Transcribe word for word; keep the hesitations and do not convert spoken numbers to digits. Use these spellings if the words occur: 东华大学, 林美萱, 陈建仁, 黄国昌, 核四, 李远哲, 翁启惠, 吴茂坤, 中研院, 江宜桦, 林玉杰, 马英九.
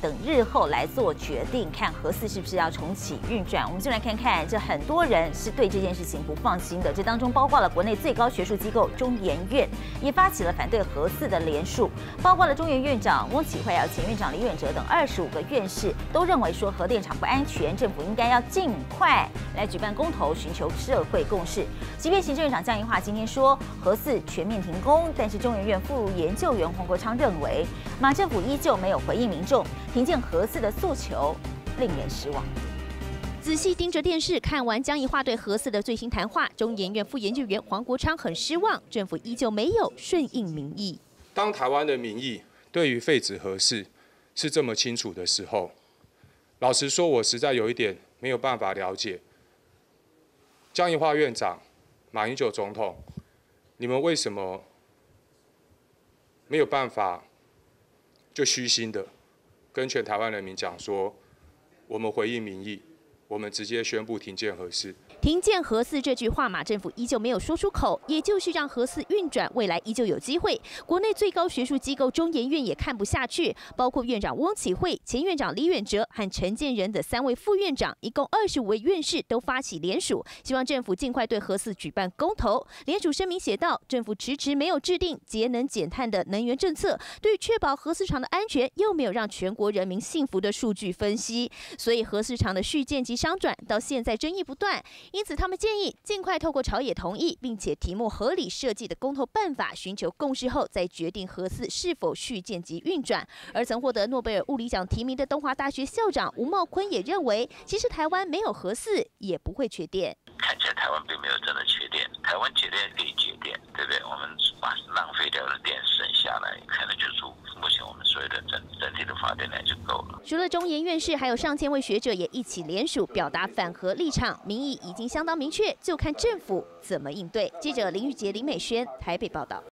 等日后来做决定，看核四是不是要重启运转。我们就来看看，这很多人是对这件事情不放心的。这当中包括了国内最高学术机构中研院，也发起了反对核四的联署，包括了中研院长翁启惠、还有前院长李远哲等二十五个院士都认为说核电厂不安全，政府应该要尽快来举办公投，寻求社会共识。即便行政院长江宜桦今天说核四全面停工，但是中研院副研究员黄国昌认为，马政府依旧没有回应民众停建核四的诉求，令人失望。仔细盯着电视看完江宜桦对核四的最新谈话，中研院副研究员黄国昌很失望，政府依旧没有顺应民意。当台湾的民意对于废止核四是这么清楚的时候，老实说，我实在有一点没有办法了解江宜桦院长、马英九总统，你们为什么没有办法就虚心的跟全台湾人民讲说，我们回应民意，我们直接宣布停建核四。停建核四这句话，马政府依旧没有说出口，也就是让核四运转，未来依旧有机会。国内最高学术机构中研院也看不下去，包括院长翁启惠、前院长李远哲和陈建仁的三位副院长，一共二十五位院士都发起联署，希望政府尽快对核四举办公投。联署声明写道，政府迟迟没有制定节能减碳的能源政策，对确保核四厂的安全又没有让全国人民信服的数据分析，所以核四厂的续建及商转到现在争议不断，因此他们建议尽快透过朝野同意，并且题目合理设计的公投办法，寻求共识后再决定核四是否续建及运转。而曾获得诺贝尔物理奖提名的东华大学校长吴茂坤也认为，其实台湾没有核四也不会缺电。看起来台湾并没有真的缺电，台湾绝对可以节电，对不对？我们把浪费掉的电省下来，可能就是目前我们所有的整整体的发电量就够了。除了中研院士，还有上千位学者也一起联署，表达反核立场，民意已经相当明确，就看政府怎么应对。记者林玉杰、林美萱台北报道。